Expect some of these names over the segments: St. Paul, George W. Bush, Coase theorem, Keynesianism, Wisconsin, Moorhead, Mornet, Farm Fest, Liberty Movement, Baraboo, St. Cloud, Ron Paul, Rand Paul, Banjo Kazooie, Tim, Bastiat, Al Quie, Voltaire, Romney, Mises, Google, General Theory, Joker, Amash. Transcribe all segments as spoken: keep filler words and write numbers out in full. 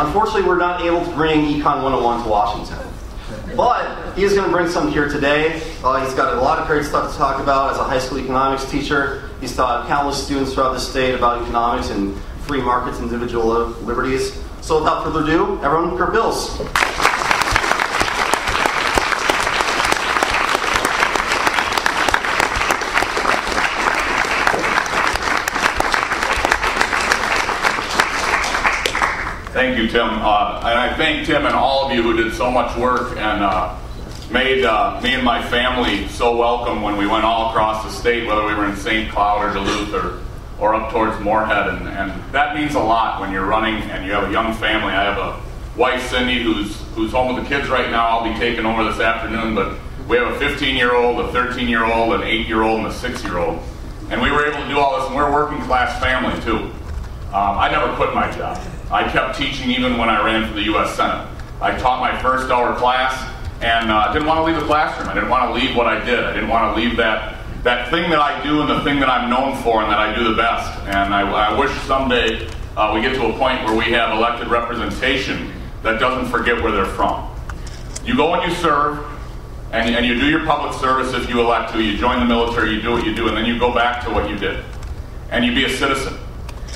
Unfortunately, we're not able to bring Econ one oh one to Washington. But he is going to bring some here today. Uh, he's got a lot of great stuff to talk about as a high school economics teacher. He's taught countless students throughout the state about economics and free markets and individual liberties. So without further ado, everyone, Kurt Bills. Thank you, Tim. Uh, and I thank Tim and all of you who did so much work and uh, made uh, me and my family so welcome when we went all across the state, whether we were in Saint Cloud or Duluth or, or up towards Moorhead. And, and that means a lot when you're running and you have a young family. I have a wife, Cindy, who's, who's home with the kids right now. I'll be taking over this afternoon. But we have a fifteen-year-old, a thirteen-year-old, an eight-year-old, and a six-year-old. And we were able to do all this, and we're a working-class family, too. Um, I never quit my job. I kept teaching even when I ran for the U S Senate. I taught my first hour class, and I uh, didn't want to leave the classroom. I didn't want to leave what I did. I didn't want to leave that, that thing that I do and the thing that I'm known for and that I do the best. And I, I wish someday uh, we get to a point where we have elected representation that doesn't forget where they're from. You go and you serve, and, and you do your public service if you elect to. You join the military, you do what you do, and then you go back to what you did. And you be a citizen.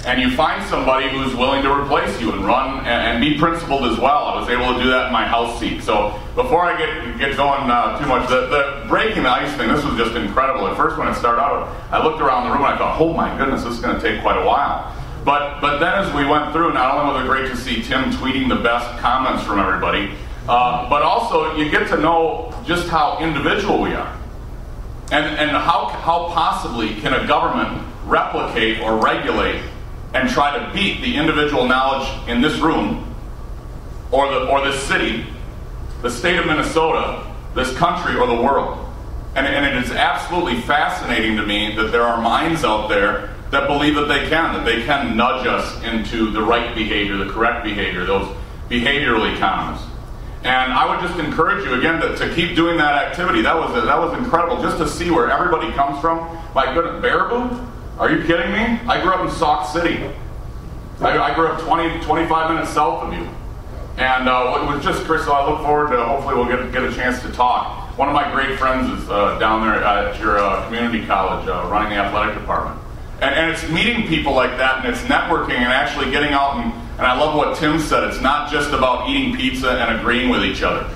And you find somebody who's willing to replace you and run and, and be principled as well. I was able to do that in my house seat. So before I get get going uh, too much, the, the breaking the ice thing, this was just incredible. At first when it started out, I looked around the room and I thought, oh my goodness, this is going to take quite a while. But, but then as we went through, not only was it great to see Tim tweeting the best comments from everybody, uh, but also you get to know just how individual we are. And, and how, how possibly can a government replicate or regulate and try to beat the individual knowledge in this room, or the or this city, the state of Minnesota, this country, or the world. And, and it is absolutely fascinating to me that there are minds out there that believe that they can, that they can nudge us into the right behavior, the correct behavior, those behavioral economists. And I would just encourage you again to, to keep doing that activity. That was that was incredible, just to see where everybody comes from. My goodness, Baraboo? Are you kidding me? I grew up in Sauk City. I, I grew up twenty, twenty-five minutes south of you. And uh, it was just, Crystal, I look forward to, hopefully we'll get, get a chance to talk. One of my great friends is uh, down there at your uh, community college, uh, running the athletic department. And, and it's meeting people like that, and it's networking, and actually getting out, and, and I love what Tim said, it's not just about eating pizza and agreeing with each other.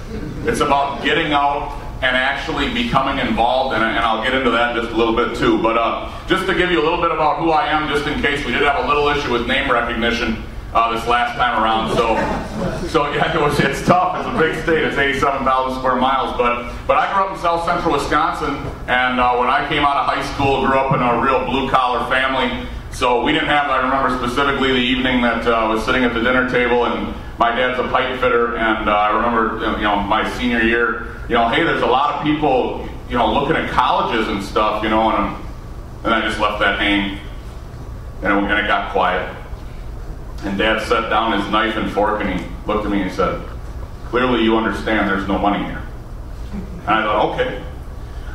It's about getting out and actually becoming involved, and, and I'll get into that in just a little bit too. But uh, just to give you a little bit about who I am, just in case we did have a little issue with name recognition uh, this last time around. So, so yeah, it was, it's tough. It's a big state. It's eighty-seven thousand square miles. But, but I grew up in South Central Wisconsin, and uh, when I came out of high school, grew up in a real blue-collar family. So we didn't have, I remember specifically the evening that uh, I was sitting at the dinner table, and my dad's a pipe fitter, and uh, I remember, you know, my senior year, you know, hey, there's a lot of people, you know, looking at colleges and stuff, you know, and, and I just left that hang, and it, and it got quiet. And Dad set down his knife and fork, and he looked at me and he said, clearly you understand there's no money here. And I thought, okay,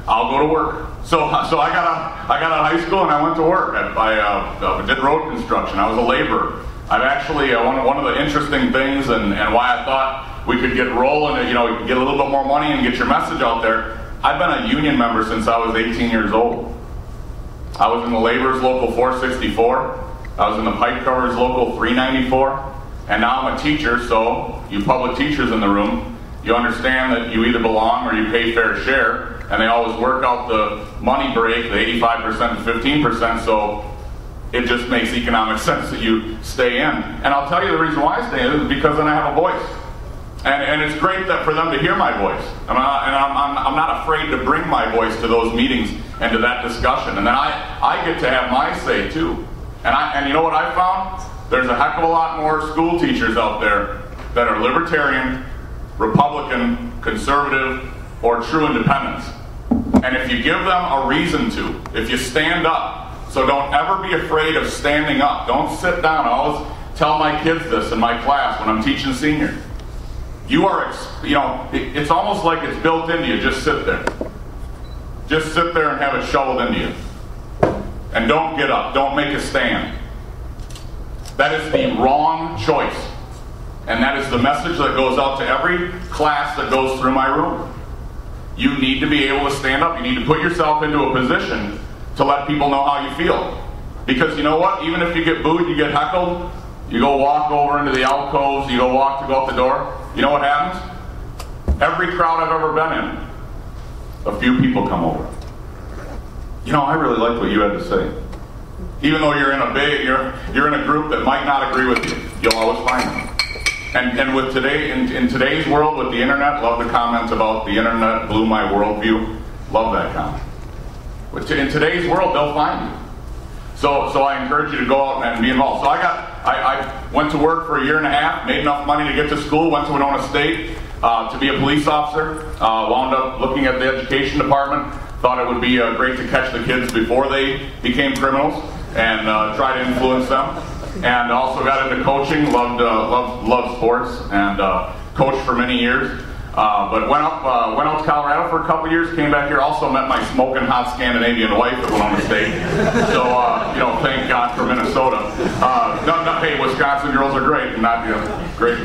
I'll go to work. So, so I got out, I got out of high school and I went to work. I, I uh, did road construction. I was a laborer. I've actually, uh, one, one of the interesting things and, and why I thought we could get rolling, you know, get a little bit more money and get your message out there. I've been a union member since I was eighteen years old. I was in the laborers local four sixty-four. I was in the pipe coverers local three ninety-four. And now I'm a teacher, so you public teachers in the room, you understand that you either belong or you pay fair share. And they always work out the money break, the eighty-five percent to fifteen percent, so it just makes economic sense that you stay in. And I'll tell you the reason why I stay in is because then I have a voice. And, and it's great that for them to hear my voice. And, I, and I'm, I'm, I'm not afraid to bring my voice to those meetings and to that discussion. And then I, I get to have my say too. And, I, and you know what I found? There's a heck of a lot more school teachers out there that are libertarian, Republican, conservative, or true independents. And if you give them a reason to, if you stand up, so don't ever be afraid of standing up. Don't sit down. I always tell my kids this in my class when I'm teaching seniors. You are, you know, it's almost like it's built into you. Just sit there. Just sit there and have it shoveled into you. And don't get up. Don't make a stand. That is the wrong choice. And that is the message that goes out to every class that goes through my room. You need to be able to stand up. You need to put yourself into a position to let people know how you feel. Because you know what? Even if you get booed, you get heckled, you go walk over into the alcoves, you go walk to go out the door, you know what happens? Every crowd I've ever been in, a few people come over. You know, I really liked what you had to say. Even though you're in a big, you're you're in a group that might not agree with you, you'll always find them. And and with today, in, in today's world with the internet, love the comments about the internet blew my worldview. Love that comment. But in today's world, they'll find you. So so I encourage you to go out and be involved. So I got I, I went to work for a year and a half, made enough money to get to school, went to Winona State uh, to be a police officer, uh, wound up looking at the education department, thought it would be uh, great to catch the kids before they became criminals and uh, try to influence them. And also got into coaching, loved uh, loved, loved sports, and uh, coached for many years. Uh, but went up, uh, went out to Colorado for a couple of years, came back here, also met my smoking hot Scandinavian wife at Winona State. So, uh, you know, thank God for Minnesota. Uh, no, no, hey, Wisconsin girls are great, not you know, great,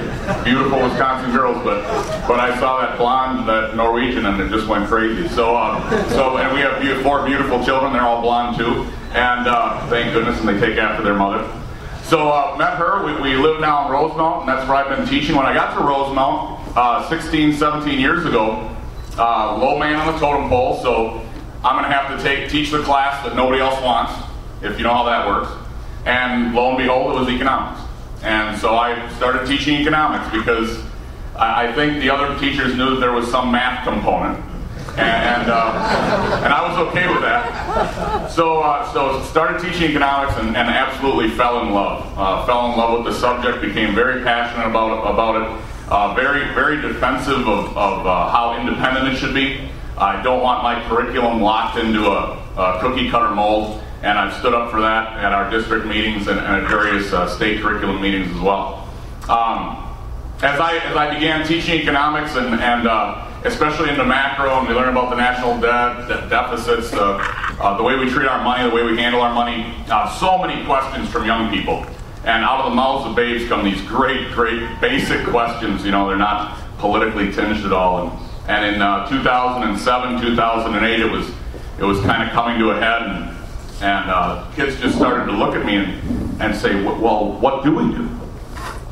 beautiful Wisconsin girls, but but I saw that blonde, that Norwegian, and it just went crazy. So, uh, so, and we have be- four beautiful children, they're all blonde too, and uh, thank goodness, and they take after their mother. So, uh, met her, we, we live now in Rosemount, and that's where I've been teaching. When I got to Rosemount, Uh, sixteen, seventeen years ago, uh, low man on the totem pole, so I'm going to have to take, teach the class that nobody else wants, if you know how that works. And lo and behold, it was economics. And so I started teaching economics because I, I think the other teachers knew that there was some math component. And, and, uh, and I was okay with that. So uh, so started teaching economics and, and absolutely fell in love. Uh, fell in love with the subject, became very passionate about, about it. Uh, very, very defensive of, of uh, how independent it should be. I don't want my curriculum locked into a, a cookie-cutter mold, and I've stood up for that at our district meetings and, and at various uh, state curriculum meetings as well. Um, as I as I began teaching economics, and, and uh, especially in the macro, and we learn about the national debt, de deficits, uh, uh, the way we treat our money, the way we handle our money, uh, so many questions from young people. And out of the mouths of babes come these great, great basic questions. You know, they're not politically tinged at all. And, and in uh, two thousand seven, two thousand eight, it was it was kind of coming to a head. And, and uh, kids just started to look at me and, and say, well, what do we do?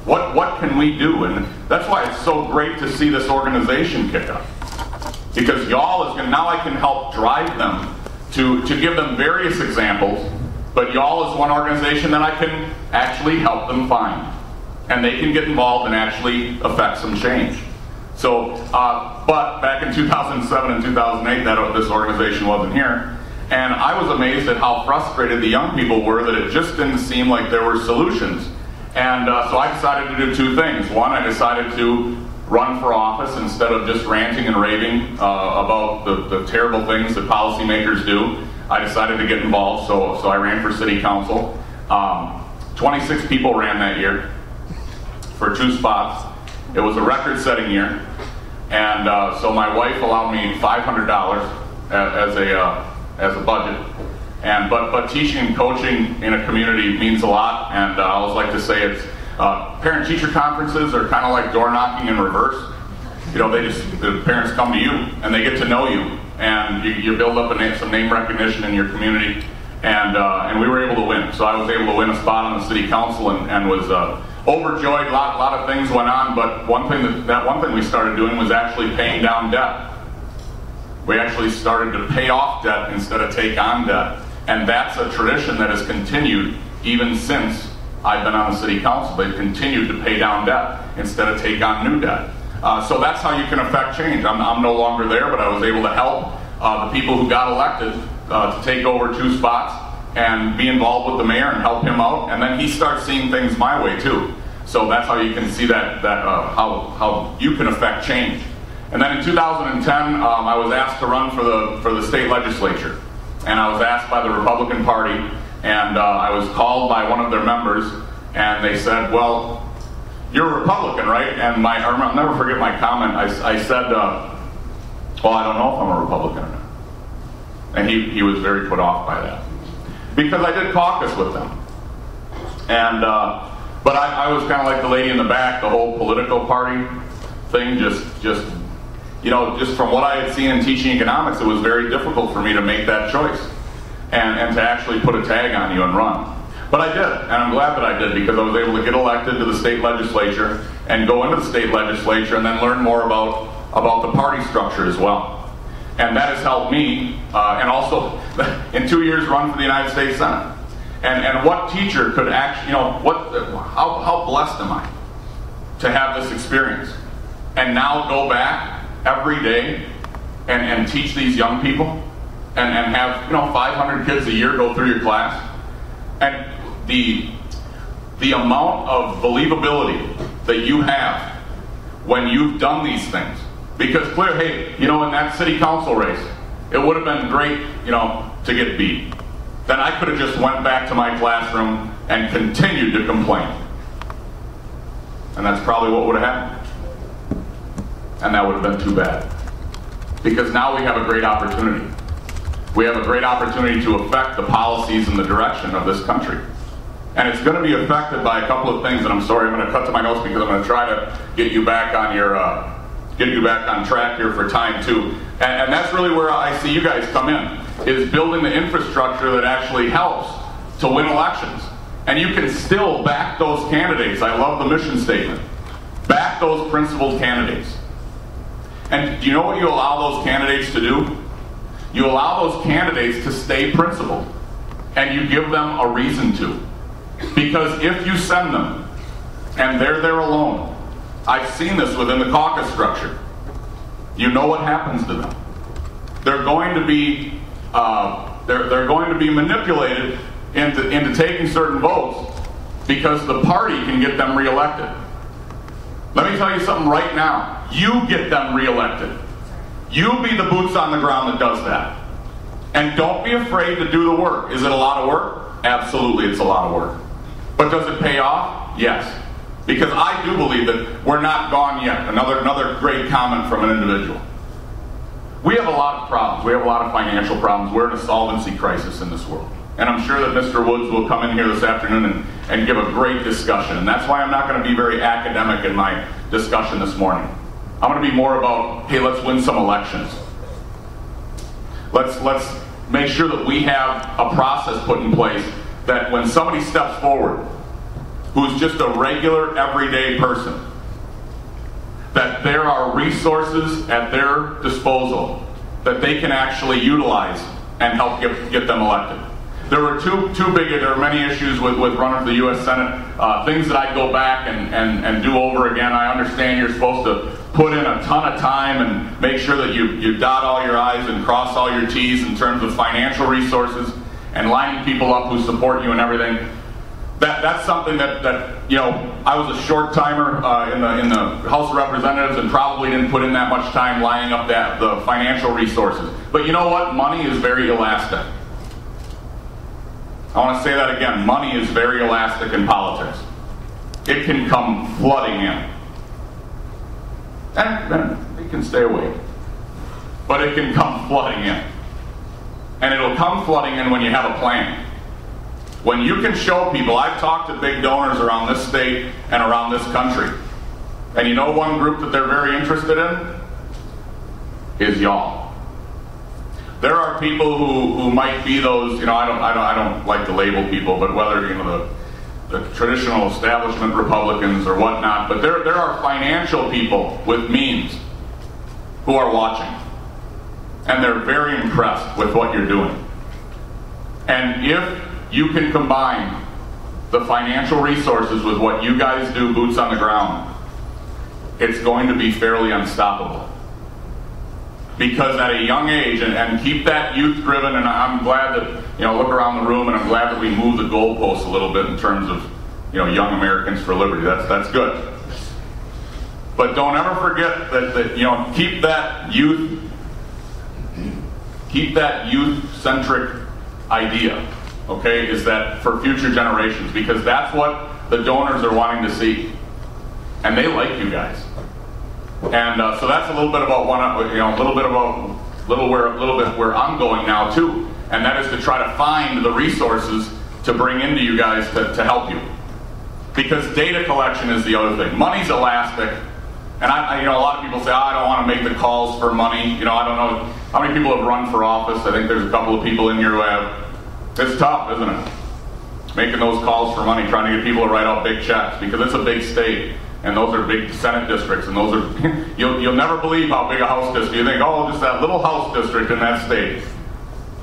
What, what can we do? And that's why it's so great to see this organization kick up. Because y'all is going to, now I can help drive them to, to give them various examples. But y'all is one organization that I can actually help them find. And they can get involved and actually affect some change. So, uh, but back in two thousand seven and two thousand eight, that this organization wasn't here. And I was amazed at how frustrated the young people were that it just didn't seem like there were solutions. And uh, so I decided to do two things. One, I decided to run for office instead of just ranting and raving uh, about the, the terrible things that policymakers do. I decided to get involved, so so I ran for city council. Um, twenty-six people ran that year for two spots. It was a record-setting year, and uh, so my wife allowed me five hundred dollars as a uh, as a budget. And but but teaching and coaching in a community means a lot, and uh, I always like to say it's uh, parent-teacher conferences are kind of like door knocking in reverse. You know, they just the parents come to you and they get to know you. And you, you build up a name, some name recognition in your community, and uh, and we were able to win. So I was able to win a spot on the city council, and, and was uh, overjoyed. A lot, lot of things went on, but one thing that, that one thing we started doing was actually paying down debt. We actually started to pay off debt instead of take on debt, and that's a tradition that has continued even since I've been on the city council. They've continued to pay down debt instead of take on new debt. Uh, so that's how you can affect change. I'm, I'm no longer there, but I was able to help uh, the people who got elected uh, to take over two spots and be involved with the mayor and help him out. And then he starts seeing things my way too. So that's how you can see that, that uh, how, how you can affect change. And then in two thousand ten, um, I was asked to run for the, for the state legislature. And I was asked by the Republican Party, and uh, I was called by one of their members, and they said, well, you're a Republican, right? And my, I'll never forget my comment. I, I said, uh, well, I don't know if I'm a Republican or not. And he, he was very put off by that. Because I did caucus with them. And uh, But I, I was kind of like the lady in the back, the whole political party thing, just, just, you know, just from what I had seen in teaching economics, it was very difficult for me to make that choice and, and to actually put a tag on you and run. But I did, and I'm glad that I did, because I was able to get elected to the state legislature and go into the state legislature and then learn more about, about the party structure as well. And that has helped me, uh, and also in two years run for the United States Senate. And, and what teacher could actually, you know, what, how, how blessed am I to have this experience? And now go back every day and, and teach these young people and, and have, you know, five hundred kids a year go through your class. And the, the amount of believability that you have when you've done these things. Because clear, hey, you know, in that city council race, it would have been great, you know, to get beat. Then I could have just went back to my classroom and continued to complain. And that's probably what would have happened. And that would have been too bad. Because now we have a great opportunity. We have a great opportunity to affect the policies and the direction of this country. And it's going to be affected by a couple of things, and I'm sorry, I'm going to cut to my notes because I'm going to try to get you back on your, uh, get you back on track here for time too. And, and that's really where I see you guys come in, is building the infrastructure that actually helps to win elections. And you can still back those candidates. I love the mission statement. Back those principled candidates. And do you know what you allow those candidates to do? You allow those candidates to stay principled, and you give them a reason to. Because if you send them, and they're there alone, I've seen this within the caucus structure, you know what happens to them. They're going to be, uh, they're, they're going to be manipulated into, into taking certain votes because the party can get them reelected. Let me tell you something right now. You get them reelected. You be the boots on the ground that does that. And don't be afraid to do the work. Is it a lot of work? Absolutely, it's a lot of work. But does it pay off? Yes. Because I do believe that we're not gone yet. Another, another great comment from an individual. We have a lot of problems. We have a lot of financial problems. We're in a solvency crisis in this world. And I'm sure that Mister Woods will come in here this afternoon and, and give a great discussion. And that's why I'm not going to be very academic in my discussion this morning. I'm going to be more about, hey, let's win some elections. Let's, let's make sure that we have a process put in place that when somebody steps forward who's just a regular, everyday person, that there are resources at their disposal that they can actually utilize and help get, get them elected. There were two, two big, there were many issues with, with running for the U S Senate, uh, things that I'd go back and, and, and do over again. I understand you're supposed to put in a ton of time and make sure that you, you dot all your I's and cross all your T's in terms of financial resources and lining people up who support you and everything. That, that's something that, that, you know, I was a short timer uh, in, the, in the House of Representatives and probably didn't put in that much time lining up that, the financial resources. But you know what? Money is very elastic. I want to say that again. Money is very elastic in politics. It can come flooding in. And, and it can stay away. But it can come flooding in. And it'll come flooding in when you have a plan. When you can show people, I've talked to big donors around this state and around this country. And you know one group that they're very interested in? Is y'all. There are people who, who might be those, you know, I don't, I don't, I don't like to label people, but whether, you know, the, the traditional establishment Republicans or whatnot, but there, there are financial people with means who are watching. And they're very impressed with what you're doing. And if you can combine the financial resources with what you guys do, boots on the ground, it's going to be fairly unstoppable. Because at a young age, and, and keep that youth driven, and I'm glad that, you know, look around the room, and I'm glad that we move the goalposts a little bit in terms of, you know, Young Americans for Liberty. That's, that's good. But don't ever forget that, that, you know, keep that youth, keep that youth-centric idea, okay, is that for future generations, because that's what the donors are wanting to see. And they like you guys. And uh, so that's a little bit about one, you know, a little bit about little where a little bit where I'm going now too, and that is to try to find the resources to bring into you guys to, to help you. because data collection is the other thing. Money's elastic, and I, you know, a lot of people say, oh, I don't want to make the calls for money. You know, I don't know how many people have run for office. I think there's a couple of people in here who have. It's tough, isn't it? Making those calls for money, trying to get people to write out big checks, because it's a big state, and those are big Senate districts, and those are, you'll, you'll never believe how big a house district. You think, oh, just that little house district in that state.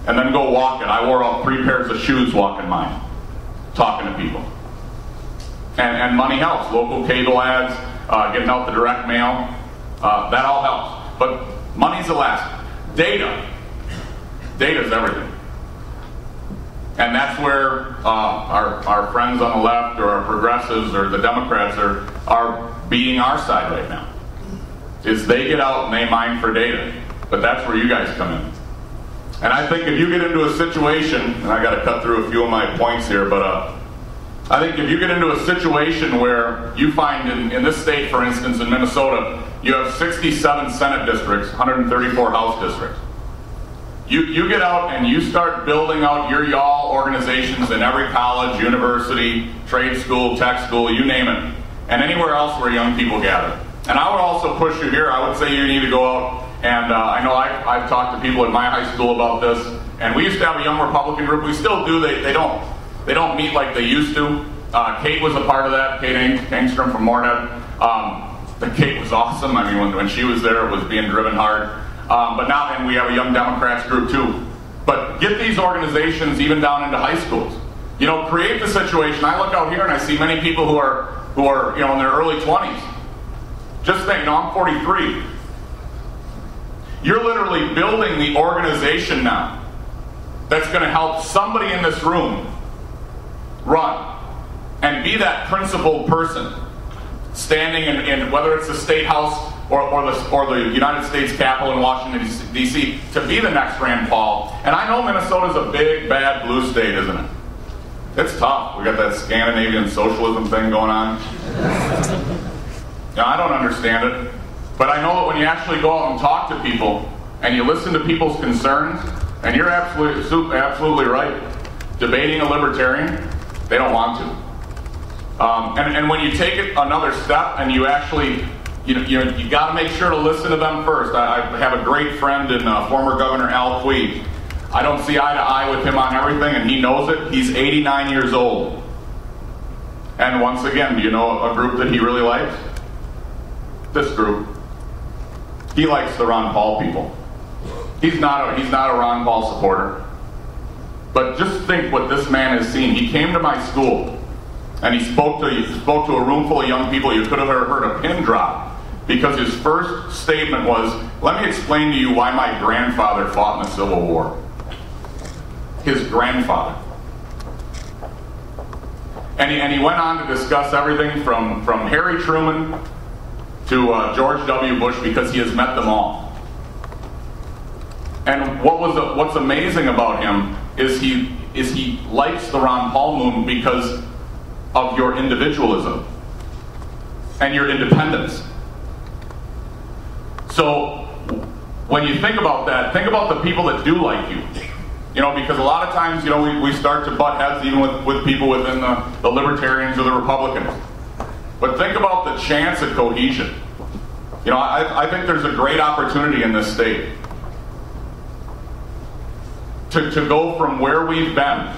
And then go walk it. I wore out three pairs of shoes walking mine, talking to people. And, and money helps. Local cable ads, uh, getting out the direct mail, uh, that all helps. But money's the last. Data. Data's everything. And that's where uh, our, our friends on the left, or our progressives, or the Democrats are, are beating our side right now. Is they get out and they mine for data. But that's where you guys come in. And I think if you get into a situation, and I got to cut through a few of my points here, but uh, I think if you get into a situation where you find in, in this state, for instance, in Minnesota, you have sixty-seven Senate districts, one hundred thirty-four House districts. You, you get out and you start building out your y'all organizations in every college, university, trade school, tech school, you name it, and anywhere else where young people gather. And I would also push you here. I would say you need to go out. And uh, I know I've, I've talked to people at my high school about this, and we used to have a young Republican group. We still do. They, they don't they don't meet like they used to. Uh, Kate was a part of that. Kate Engstrom from Mornet. Um, the Kate was awesome. I mean, when, when she was there, it was being driven hard. Um, but now, and we have a Young Democrats group too. But get these organizations even down into high schools. You know, create the situation. I look out here and I see many people who are who are you know in their early twenties. Just think, you know, I'm forty-three. You're literally building the organization now that's going to help somebody in this room run and be that principled person standing in, in whether it's the State House or, or, the, or the United States Capitol in Washington, D C, to be the next Rand Paul. And I know Minnesota's a big, bad blue state, isn't it? It's tough. We got that Scandinavian socialism thing going on. Now, I don't understand it. But I know that when you actually go out and talk to people, and you listen to people's concerns, and you're absolutely, absolutely right, debating a libertarian, they don't want to. Um, and, and when you take it another step, and you actually, you know, you, you got to make sure to listen to them first. I, I have a great friend and uh, former Governor Al Quie. I don't see eye to eye with him on everything, and he knows it. He's eighty-nine years old. And once again, do you know a group that he really likes? This group. He likes the Ron Paul people. He's not, a, he's not a Ron Paul supporter. But just think what this man has seen. He came to my school, and he spoke to, he spoke to a room full of young people. You could have heard a pin drop, because his first statement was, let me explain to you why my grandfather fought in the Civil War. His grandfather. And he, and he went on to discuss everything from, from Harry Truman to uh, George W. Bush, because he has met them all. And what was the, what's amazing about him is he is he likes the Ron Paul movement because of your individualism and your independence. So when you think about that, think about the people that do like you. You know, because a lot of times, you know, we, we start to butt heads even with, with people within the, the libertarians or the Republicans. But think about the chance at cohesion. You know, I, I think there's a great opportunity in this state to, to go from where we've been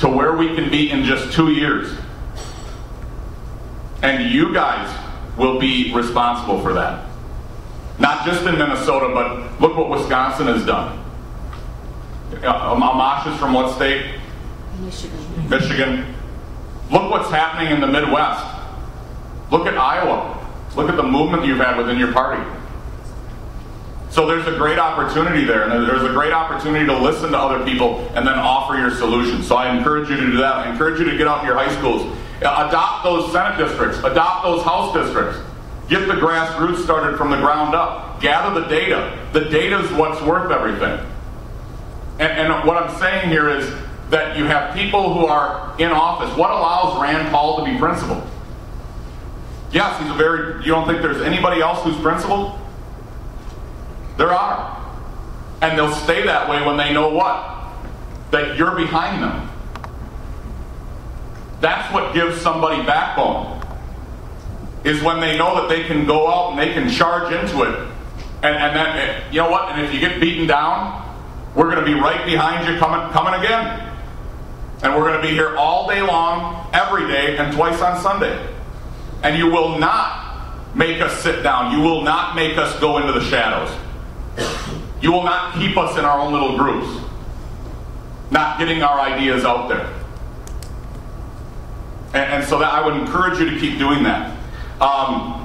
to where we can be in just two years. And you guys will be responsible for that. Not just in Minnesota, but look what Wisconsin has done. Amash is from what state? Michigan. Michigan. Look what's happening in the Midwest. Look at Iowa. Look at the movement you've had within your party. So there's a great opportunity there, and there's a great opportunity to listen to other people and then offer your solutions. So I encourage you to do that. I encourage you to get out to your high schools. Adopt those Senate districts. Adopt those House districts. Get the grassroots started from the ground up. Gather the data. The data is what's worth everything. And, and what I'm saying here is, that you have people who are in office. What allows Rand Paul to be principled? Yes, he's a very, you don't think there's anybody else who's principled? There are. And they'll stay that way when they know what? That you're behind them. That's what gives somebody backbone, is when they know that they can go out and they can charge into it. And, and then, you know what, and if you get beaten down, we're going to be right behind you coming, coming again. And we're going to be here all day long, every day, and twice on Sunday. And you will not make us sit down. You will not make us go into the shadows. You will not keep us in our own little groups, not getting our ideas out there. And, and so that I would encourage you to keep doing that. Um,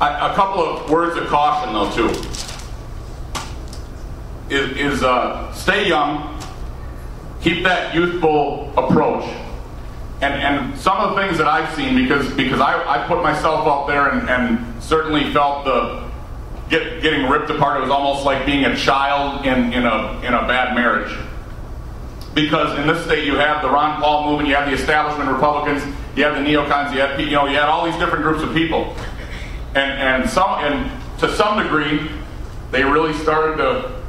I, a couple of words of caution, though, too, is, is uh, stay young, keep that youthful approach. And, and some of the things that I've seen, because, because I, I put myself out there and, and certainly felt the get, getting ripped apart. It was almost like being a child in, in, a, in a bad marriage. Because in this state you have the Ron Paul movement, you have the establishment Republicans, you have the neocons, you had, you know, you had all these different groups of people, and and some and to some degree they really started to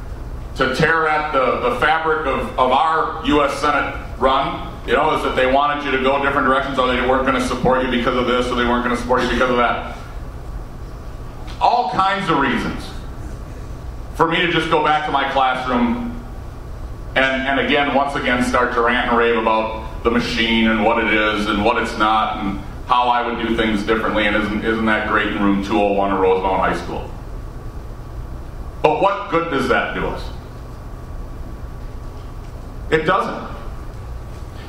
to tear at the, the fabric of, of our U S Senate run. You know, is that they wanted you to go different directions, or they weren't going to support you because of this, or they weren't going to support you because of that. All kinds of reasons for me to just go back to my classroom. And, and again, once again, start to rant and rave about the machine and what it is and what it's not and how I would do things differently, and isn't, isn't that great in room two oh one at Rosemount High School. But what good does that do us? It doesn't.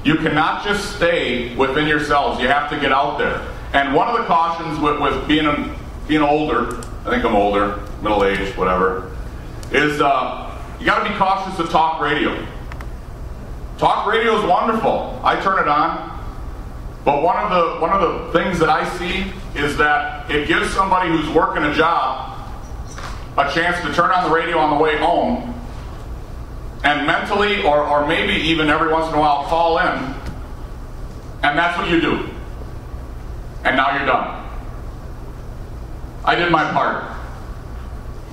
You cannot just stay within yourselves. You have to get out there. And one of the cautions with, with being, a, being older, I think I'm older, middle-aged, whatever, is... Uh, you got to be cautious of talk radio. Talk radio is wonderful. I turn it on. But one of the one of the things that I see is that it gives somebody who's working a job a chance to turn on the radio on the way home and mentally, or, or maybe even every once in a while, call in. And that's what you do. And now you're done. I did my part.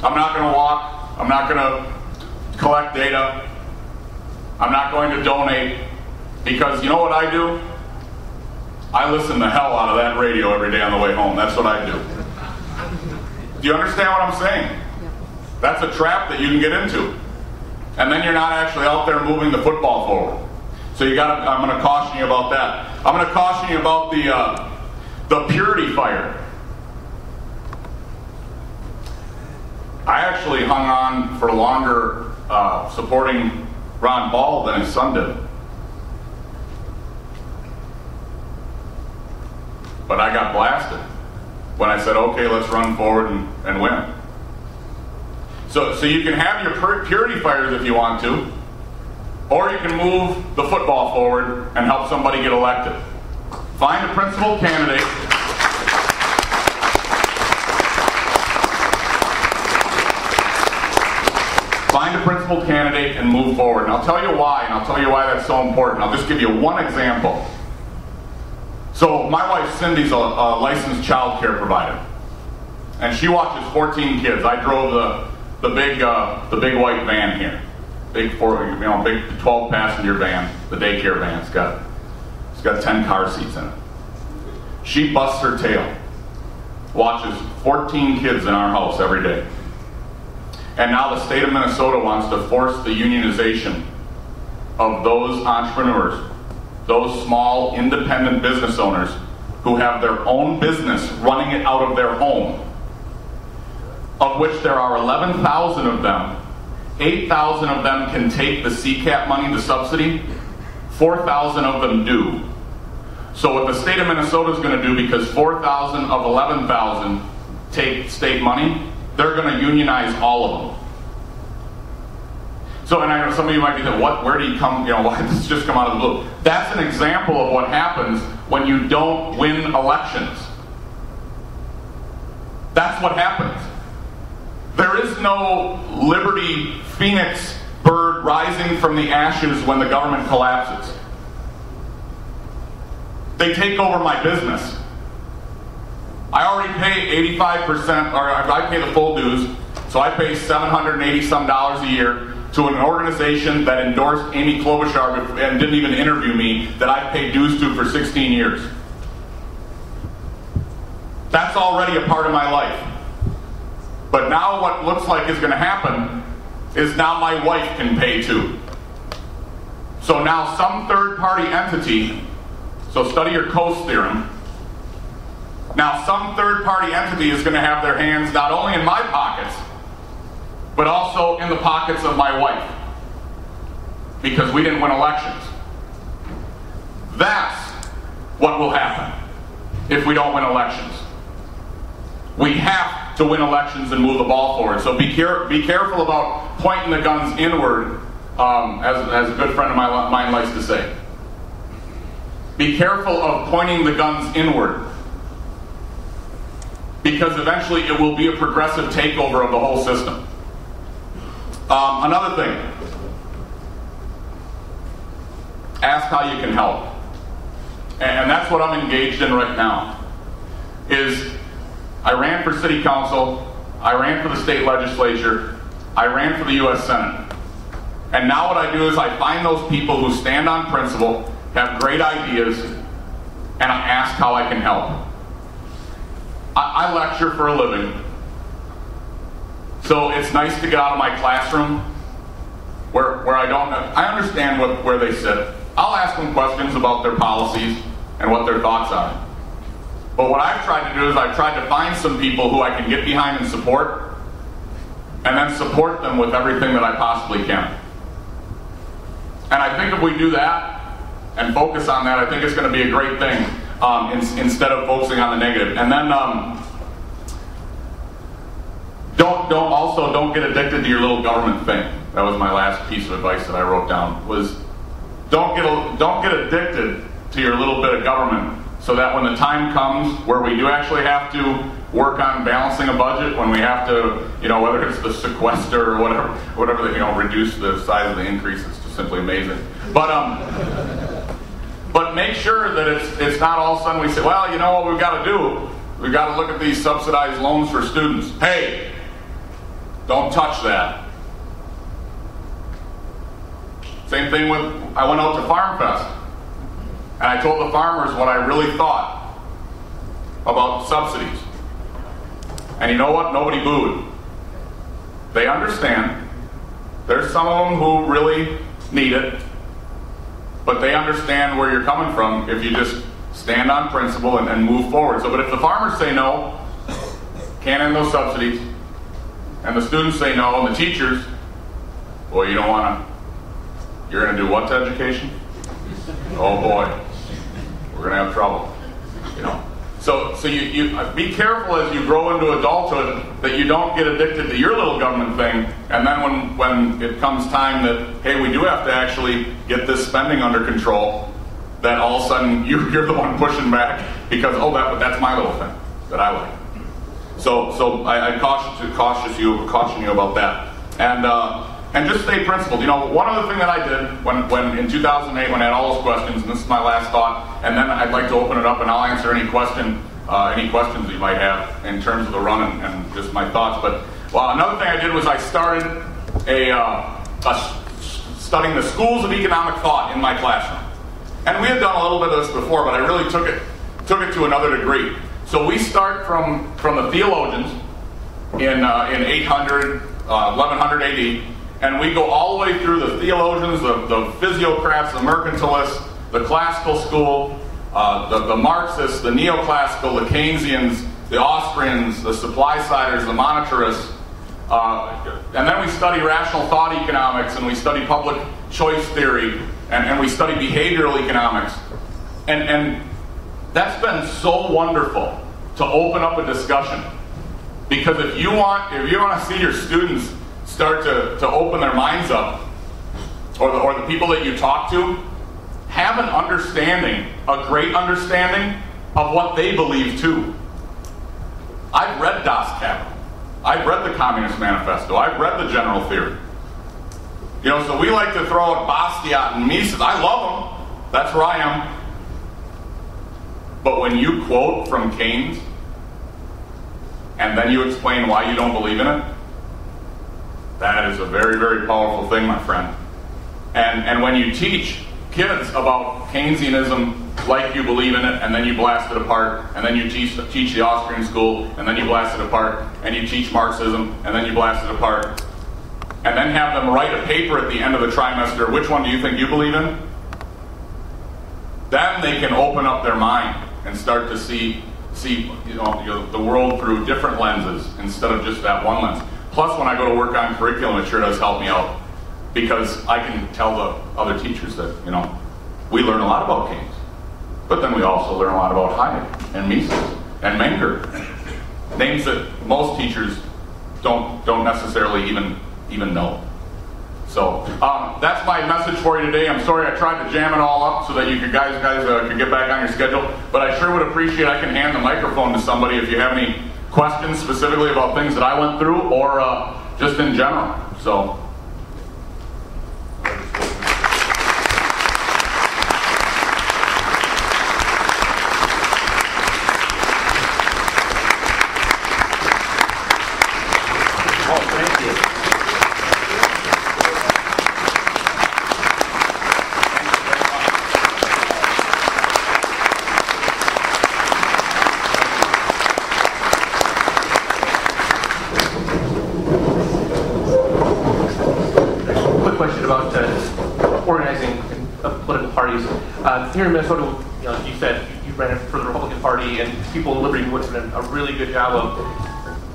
I'm not going to walk. I'm not going to collect data. I'm not going to donate, because you know what I do? I listen the hell out of that radio every day on the way home. That's what I do. Do you understand what I'm saying? That's a trap that you can get into. And then you're not actually out there moving the football forward. So you gotta, I'm going to caution you about that. I'm going to caution you about the, uh, the purity fire. I actually hung on for longer Uh, supporting Ron Paul than his son did. But I got blasted when I said, okay, let's run forward and, and win. So, so you can have your purity fires if you want to, or you can move the football forward and help somebody get elected. Find a principal candidate. Find a principal candidate and move forward. And I'll tell you why, and I'll tell you why that's so important. I'll just give you one example. So my wife Cindy's a, a licensed child care provider, and she watches fourteen kids. I drove the the big uh, the big white van here, big four, you know, big twelve passenger van, the daycare van. It's got it's got ten car seats in it. She busts her tail, watches fourteen kids in our house every day. And now the state of Minnesota wants to force the unionization of those entrepreneurs, those small independent business owners who have their own business running it out of their home, of which there are eleven thousand of them. eight thousand of them can take the C CAP money, the subsidy. four thousand of them do. So what the state of Minnesota is going to do, because four thousand of eleven thousand take state money, they're going to unionize all of them. So, and I know some of you might be thinking, what, where do you come, you know, why does this just come out of the blue? That's an example of what happens when you don't win elections. That's what happens. There is no liberty phoenix bird rising from the ashes when the government collapses. They take over my business. I already pay eighty-five percent, or I pay the full dues, so I pay seven hundred eighty some dollars a year. to an organization that endorsed Amy Klobuchar and didn't even interview me, that I've paid dues to for sixteen years. That's already a part of my life. But now what looks like is going to happen is now my wife can pay too. So now some third-party entity, so study your Coase theorem, now some third-party entity is going to have their hands not only in my pockets, but also in the pockets of my wife, because we didn't win elections. That's what will happen if we don't win elections. We have to win elections and move the ball forward. So be, care be careful about pointing the guns inward, um, as, as a good friend of my, mine likes to say. Be careful of pointing the guns inward, because eventually it will be a progressive takeover of the whole system. Um, another thing, ask how you can help. And that's what I'm engaged in right now, is I ran for city council, I ran for the state legislature, I ran for the U S Senate. And now what I do is I find those people who stand on principle, have great ideas, and I ask how I can help. I, I lecture for a living. So it's nice to get out of my classroom where, where I don't know. I understand what, where they sit. I'll ask them questions about their policies and what their thoughts are. But what I've tried to do is I've tried to find some people who I can get behind and support, and then support them with everything that I possibly can. And I think if we do that and focus on that, I think it's going to be a great thing, um, in, instead of focusing on the negative. And then um, Don't, don't, also don't get addicted to your little government thing. That was my last piece of advice that I wrote down, was don't get, don't get addicted to your little bit of government, so that when the time comes where we do actually have to work on balancing a budget, when we have to, you know, whether it's the sequester or whatever, whatever they, you know, reduce the size of the increase, it's just simply amazing. But, um, but make sure that it's, it's not all of a sudden we say, well, you know what we've got to do? We've got to look at these subsidized loans for students. Hey! Don't touch that. Same thing with, I went out to Farm Fest, and I told the farmers what I really thought about subsidies. And you know what? Nobody booed. They understand. There's some of them who really need it, but they understand where you're coming from if you just stand on principle and, and move forward. So, but if the farmers say no, can't end those subsidies, and the students say no, and the teachers, well, you don't want to, you're going to do what to education? Oh boy, we're going to have trouble, you know. So, so you, you be careful as you grow into adulthood that you don't get addicted to your little government thing, and then when, when it comes time that, hey, we do have to actually get this spending under control, that all of a sudden you, you're the one pushing back because, oh, that, that's my little thing that I like. So, so I, I caution, cautious you, caution you about that, and uh, and just stay principled. You know, one other thing that I did when, when in two thousand eight, when I had all those questions, and this is my last thought, and then I'd like to open it up, and I'll answer any question, uh, any questions you might have in terms of the run and, and just my thoughts. But well, another thing I did was I started a, uh, a studying the schools of economic thought in my classroom, and we had done a little bit of this before, but I really took it took it to another degree. So we start from, from the theologians in, uh, in eight hundred, eleven hundred A D, and we go all the way through the theologians, the, the physiocrats, the mercantilists, the classical school, uh, the, the Marxists, the neoclassical, the Keynesians, the Austrians, the supply-siders, the monetarists, uh, and then we study rational thought economics, and we study public choice theory, and, and we study behavioral economics. And, and that's been so wonderful to open up a discussion, because if you want, if you want to see your students start to, to open their minds up, or the, or the people that you talk to, have an understanding, a great understanding of what they believe too. I've read Das Kapital. I've read the Communist Manifesto. I've read the General Theory. You know, so we like to throw out Bastiat and Mises. I love them. That's where I am. But when you quote from Keynes, and then you explain why you don't believe in it, That is a very, very powerful thing, my friend. And, and when you teach kids about Keynesianism like you believe in it, and then you blast it apart, and then you teach, teach the Austrian school, and then you blast it apart, and you teach Marxism, and then you blast it apart, and then have them write a paper at the end of the trimester, which one do you think you believe in? Then they can open up their mind and start to see, see you know, the world through different lenses instead of just that one lens. Plus, when I go to work on curriculum, it sure does help me out, because I can tell the other teachers that, you know, we learn a lot about Keynes, but then we also learn a lot about Hayek and Mises and Menger, names that most teachers don't don't necessarily even even know. So um, that's my message for you today. I'm sorry I tried to jam it all up so that you could guys guys uh, could get back on your schedule, but I sure would appreciate I can hand the microphone to somebody if you have any questions specifically about things that I went through or uh, just in general. So. Here in Minnesota, you know, you said you, you ran for the Republican Party, and people in Liberty Woods did a really good job of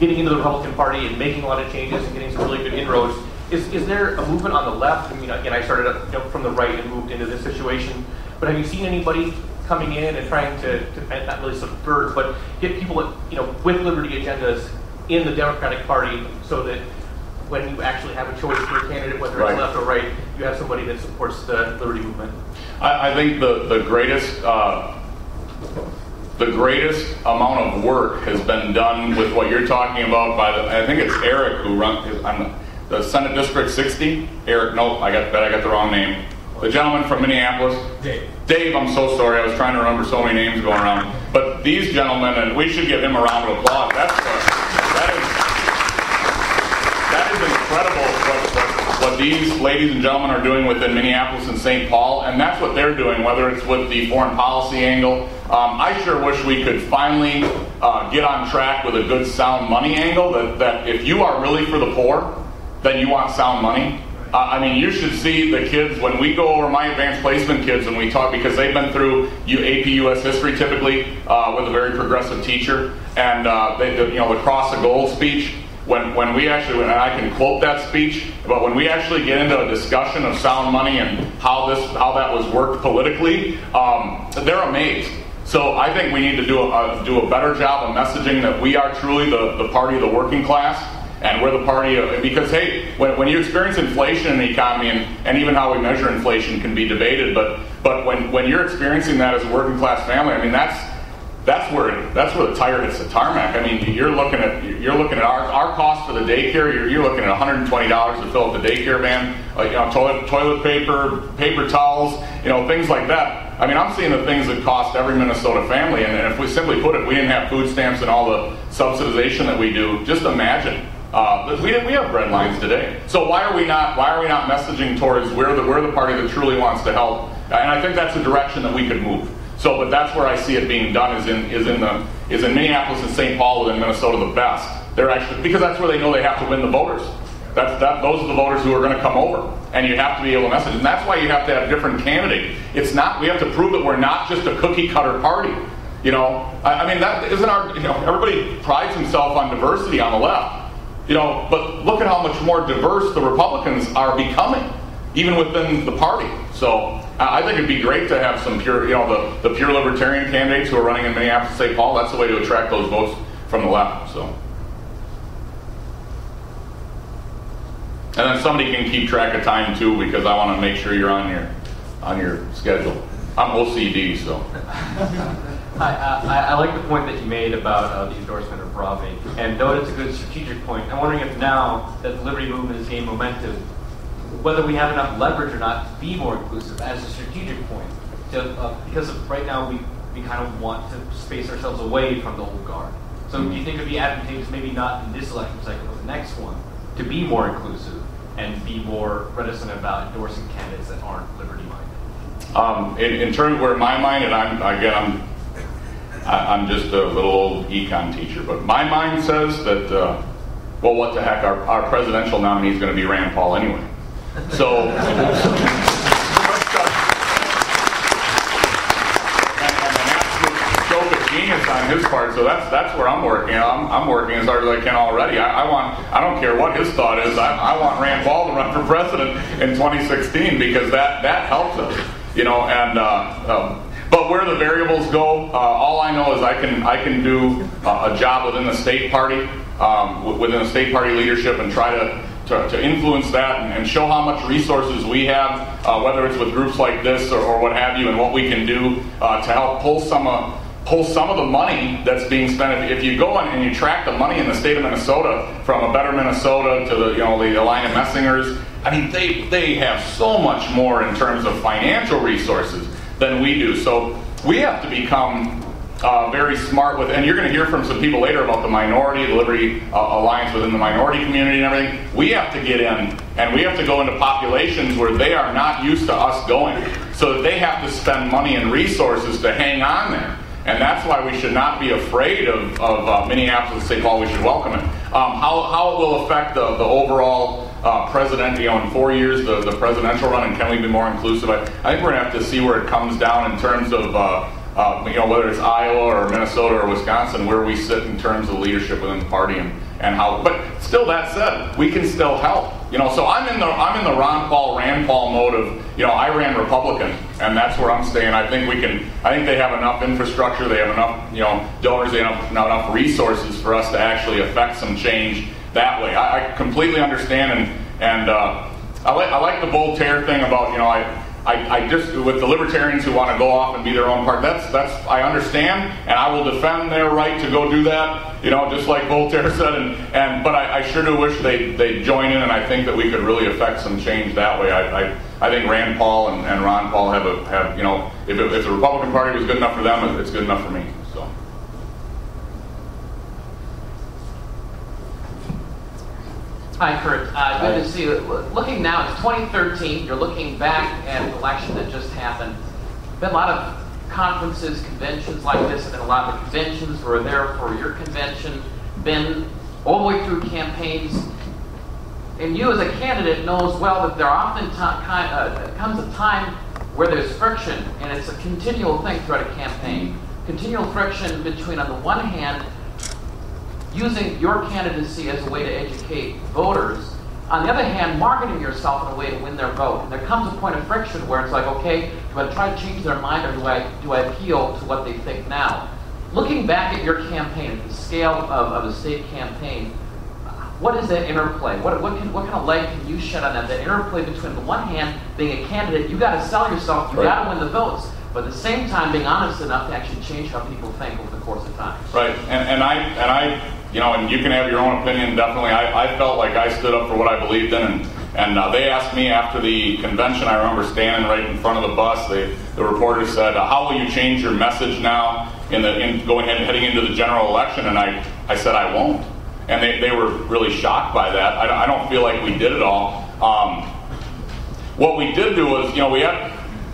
getting into the Republican Party and making a lot of changes and getting some really good inroads. Is is there a movement on the left? I mean, again, I started up, you know, from the right and moved into this situation, but have you seen anybody coming in and trying to, to not really subvert, but get people, you know, with liberty agendas in the Democratic Party so that when you actually have a choice for a candidate, whether right. it's left or right, you have somebody that supports the liberty movement? I think the, the greatest uh, the greatest amount of work has been done with what you're talking about by the, I think it's Eric who runs on the Senate District sixty. Eric, no, I got bet I got the wrong name. The gentleman from Minneapolis, Dave. Dave, I'm so sorry. I was trying to remember so many names going around. But these gentlemen, and we should give him a round of applause. That's uh, that is that is incredible. What, what, what these ladies and gentlemen are doing within Minneapolis and Saint Paul, and that's what they're doing, whether it's with the foreign policy angle. Um, I sure wish we could finally uh, get on track with a good sound money angle, that, that if you are really for the poor, then you want sound money. Uh, I mean, you should see the kids, when we go over my advanced placement kids and we talk, because they've been through A P U S history typically uh, with a very progressive teacher, and uh, they, you know, the cross the goal speech. When, when we actually, and I can quote that speech, but when we actually get into a discussion of sound money and how this, how that was worked politically, um, they're amazed. So I think we need to do a, do a better job of messaging that we are truly the, the party of the working class, and we're the party of, because hey, when, when you experience inflation in the economy, and, and even how we measure inflation can be debated, but but when, when you're experiencing that as a working class family, I mean, that's, That's where it, that's where the tire hits the tarmac. I mean, you're looking at you're looking at our, our cost for the daycare. You're, you're looking at one hundred twenty dollars to fill up the daycare van, uh, you know, toilet toilet paper, paper towels, you know, things like that. I mean, I'm seeing the things that cost every Minnesota family. And, and if we simply put it, we didn't have food stamps and all the subsidization that we do. Just imagine, uh, we we have bread lines today. So why are we not why are we not messaging towards we're the we're the party that truly wants to help? And I think that's a direction that we could move. So, but that's where I see it being done is in is in the is in Minneapolis and Saint Paul within Minnesota the best. They're actually, because that's where they know they have to win the voters. That's that those are the voters who are going to come over, and you have to be able to message. And that's why you have to have a different candidate. It's not, we have to prove that we're not just a cookie cutter party. You know, I, I mean that isn't our. You know, everybody prides himself on diversity on the left. You know, but look at how much more diverse the Republicans are becoming, even within the party. So. I think it'd be great to have some pure, you know, the, the pure libertarian candidates who are running in Minneapolis, Saint Paul. That's the way to attract those votes from the left. So, and then somebody can keep track of time too, because I want to make sure you're on your on your schedule. I'm O C D, so. I, I, I like the point that you made about uh, the endorsement of Romney, and though it's a good strategic point, I'm wondering if now that the Liberty Movement has gained momentum, whether we have enough leverage or not to be more inclusive as a strategic point, to, uh, because of right now we, we kind of want to space ourselves away from the old guard. So do you think it would be advantageous, maybe not in this election cycle, but the next one, to be more inclusive and be more reticent about endorsing candidates that aren't liberty-minded? Um, in, in terms of where my mind, and I'm, again, I'm, I'm just a little old econ teacher, but my mind says that, uh, well, what the heck, our, our presidential nominee is going to be Rand Paul anyway. So, and, and an absolute stroke of genius on his part. So that's that's where I'm working. I'm, I'm working as hard as I can already. I, I want. I don't care what his thought is. I, I want Rand Paul to run for president in twenty sixteen because that that helps us, you know. And. Uh, um, But where the variables go, uh, all I know is I can I can do uh, a job within the state party, um, within the state party leadership, and try to, to, to influence that and, and show how much resources we have, uh, whether it's with groups like this or, or what have you, and what we can do uh, to help pull some of pull some of the money that's being spent. If, if you go in and you track the money in the state of Minnesota, from a Better Minnesota to the you know the Alliance of Messingers, I mean they they have so much more in terms of financial resources than we do. So we have to become uh, very smart with, and you're going to hear from some people later about the minority, the Liberty uh, Alliance within the minority community and everything. We have to get in, and we have to go into populations where they are not used to us going, so that they have to spend money and resources to hang on there. And that's why we should not be afraid of, of uh, Minneapolis, Saint Paul. We should welcome it. Um, how, how it will affect the, the overall Uh, president, you know, in four years, the, the presidential run, and can we be more inclusive? I, I think we're going to have to see where it comes down in terms of, uh, uh, you know, whether it's Iowa or Minnesota or Wisconsin, where we sit in terms of leadership within the party and, and how. But still, that said, we can still help. You know, so I'm in the I'm in the Ron Paul, Rand Paul mode of, you know, I ran Republican, and that's where I'm staying. I think we can. I think they have enough infrastructure, they have enough, you know, donors, they have enough, enough resources for us to actually affect some change that way. I, I completely understand, and and uh, I like I like the Voltaire thing about you know I, I I just with the libertarians who want to go off and be their own part. That's that's I understand, and I will defend their right to go do that. You know, just like Voltaire said. And and but I, I sure do wish they they join in, and I think that we could really affect some change that way. I I, I think Rand Paul and, and Ron Paul have a have you know if it, if the Republican Party was good enough for them, it's good enough for me. So. Hi, Kurt. Uh, good to see you. Looking now, it's twenty thirteen. You're looking back at the election that just happened. Been a lot of conferences, conventions like this, and a lot of conventions were there for your convention. Been all the way through campaigns, and you, as a candidate, knows well that there often uh, comes a time where there's friction, and it's a continual thing throughout a campaign. Continual friction between, on the one hand, using your candidacy as a way to educate voters. On the other hand, marketing yourself in a way to win their vote. And there comes a point of friction where it's like, okay, do I try to change their mind, or do I, do I appeal to what they think now? Looking back at your campaign, at the scale of, of a state campaign, what is that interplay? What, what, can, what kind of light can you shed on that? That interplay between, on the one hand, being a candidate, you got to sell yourself, you right. got to win the votes. But at the same time, being honest enough to actually change how people think over the course of time. Right, and, and I, and I, you know, and you can have your own opinion. Definitely, I, I felt like I stood up for what I believed in, and and uh, they asked me after the convention. I remember standing right in front of the bus. They, the reporter said, "How will you change your message now in the in going ahead and heading into the general election?" And I, I said, "I won't." And they, they were really shocked by that. I, I don't feel like we did it all. Um, what we did do was, you know, we had.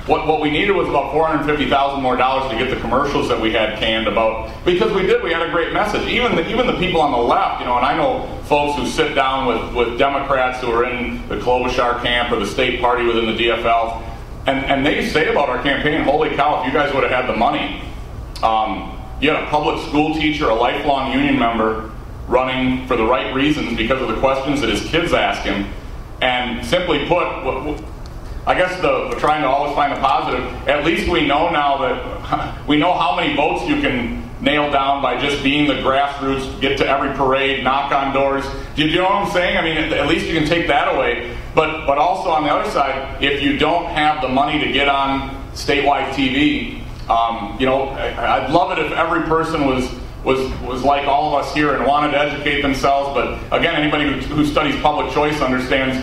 What, what we needed was about four hundred fifty thousand dollars more dollars to get the commercials that we had canned about, because we did, we had a great message. Even the, even the people on the left, you know, and I know folks who sit down with, with Democrats who are in the Klobuchar camp or the state party within the D F L, and, and they say about our campaign, holy cow, if you guys would have had the money, um, you had a public school teacher, a lifelong union member, running for the right reasons because of the questions that his kids ask him, and simply put, what, what, I guess the, we're trying to always find the positive. At least we know now that we know how many votes you can nail down by just being the grassroots, get to every parade, knock on doors. Do you know what I'm saying? I mean, at least you can take that away. But, but also on the other side, if you don't have the money to get on statewide T V, um, you know, I, I'd love it if every person was was was like all of us here and wanted to educate themselves. But again, anybody who, who studies public choice understands.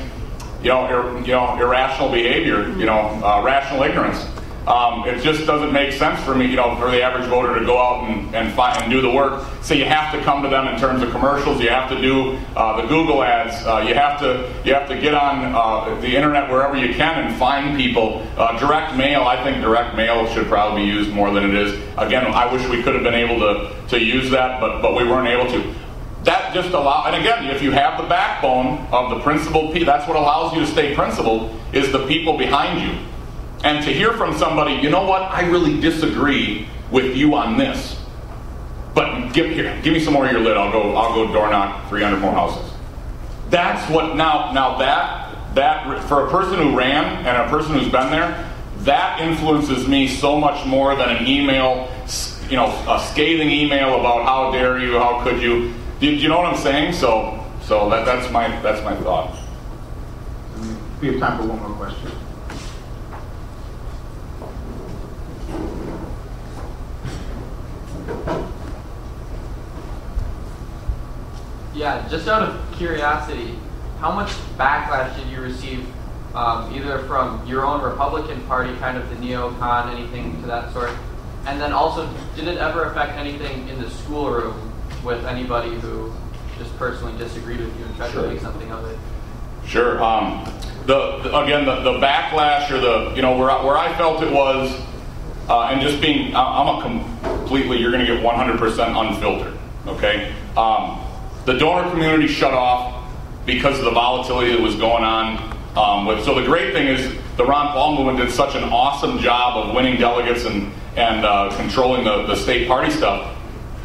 You know, ir, you know, irrational behavior. You know, uh, rational ignorance. Uh, Um, it just doesn't make sense for me, you know, for the average voter to go out and, and, find, and do the work. So you have to come to them in terms of commercials. You have to do uh, the Google ads. Uh, you have to you have to get on uh, the internet wherever you can and find people. Uh, direct mail, I think direct mail should probably be used more than it is. Again, I wish we could have been able to to use that, but but we weren't able to. That just allows, and again, if you have the backbone of the principled people, that's what allows you to stay principled, is the people behind you. And to hear from somebody, you know what, I really disagree with you on this, but give, here, give me some more of your lid, I'll go, I'll go door knock three hundred more houses. That's what, now, now that, that, for a person who ran and a person who's been there, that influences me so much more than an email, you know, a scathing email about how dare you, how could you. Do you know what I'm saying? So, so that, that's my that's my thought. We have time for one more question. Yeah, just out of curiosity, how much backlash did you receive, um, either from your own Republican Party, kind of the neocon, anything to that sort, and then also, did it ever affect anything in the schoolroom with anybody who just personally disagreed with you and tried sure. to make something of it? Sure. Um, the, the again, the, the backlash or the you know where I, where I felt it was, uh, and just being, I'm a completely you're going to get one hundred percent unfiltered. Okay. Um, the donor community shut off because of the volatility that was going on. Um, with so the great thing is the Ron Paul movement did such an awesome job of winning delegates and and uh, controlling the the state party stuff.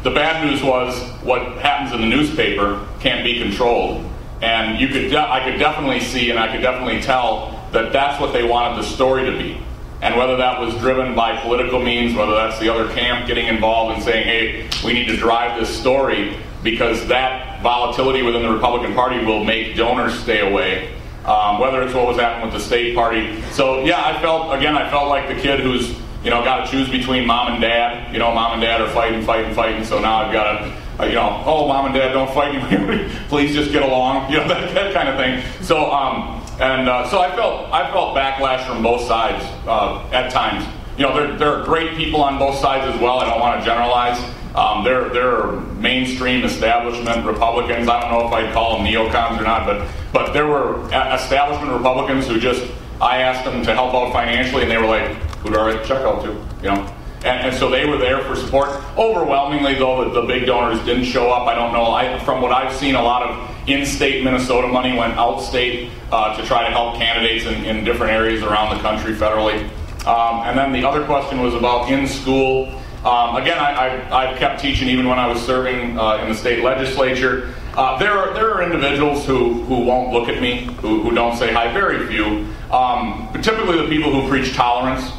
The bad news was what happens in the newspaper can't be controlled, and you could de- I could definitely see and I could definitely tell that that's what they wanted the story to be, and whether that was driven by political means, whether that's the other camp getting involved and saying, hey, we need to drive this story because that volatility within the Republican Party will make donors stay away, um, whether it's what was happening with the state party. So yeah, I felt, again, I felt like the kid who's you know, got to choose between mom and dad. You know, mom and dad are fighting, fighting, fighting. So now I've got to, uh, you know, oh, mom and dad, don't fight anymore. Please just get along. You know, that, that kind of thing. So, um, and uh, so I felt, I felt backlash from both sides uh, at times. You know, there, there are great people on both sides as well. I don't want to generalize. Um, they're, they're mainstream establishment Republicans. I don't know if I'd call them neocons or not, but but there were establishment Republicans who just, I asked them to help out financially, and they were like, who do I write the check out to? You know, and, and so they were there for support. Overwhelmingly, though, the, the big donors didn't show up. I don't know. I, from what I've seen, a lot of in-state Minnesota money went out-state uh, to try to help candidates in, in different areas around the country federally. Um, and then the other question was about in-school. Um, again, I, I, I've kept teaching even when I was serving uh, in the state legislature. Uh, there are there are individuals who, who won't look at me, who, who don't say hi, very few. Um, but typically the people who preach tolerance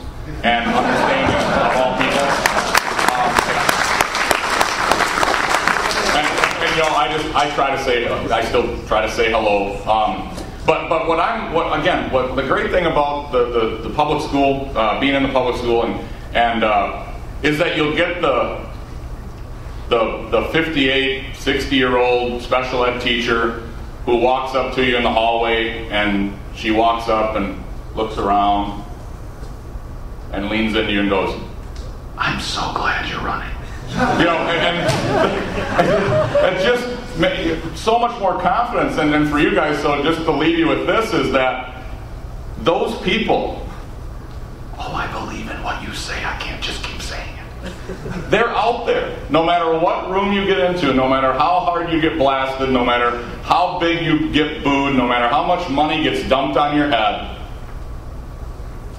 and understanding of all people. Um, and, and you know, I just I try to say I still try to say hello. Um, but but what I'm what again what the great thing about the the, the public school uh, being in the public school and and uh, is that you'll get the the the fifty-eight, sixty year old special ed teacher who walks up to you in the hallway and she walks up and looks around and leans into you and goes, "I'm so glad you're running." You know, and, and it just so much more confidence. And then for you guys, so just to leave you with this is that those people, oh, I believe in what you say. I can't just keep saying it. They're out there. No matter what room you get into, no matter how hard you get blasted, no matter how big you get booed, no matter how much money gets dumped on your head,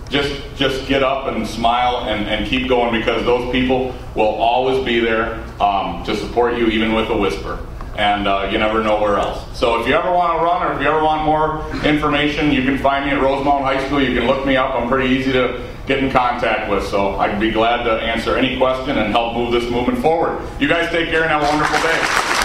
Just just get up and smile and, and keep going, because those people will always be there um, to support you, even with a whisper. And uh, you never know where else. So if you ever want to run or if you ever want more information, you can find me at Rosemount High School. You can look me up. I'm pretty easy to get in contact with. So I'd be glad to answer any question and help move this movement forward. You guys take care and have a wonderful day.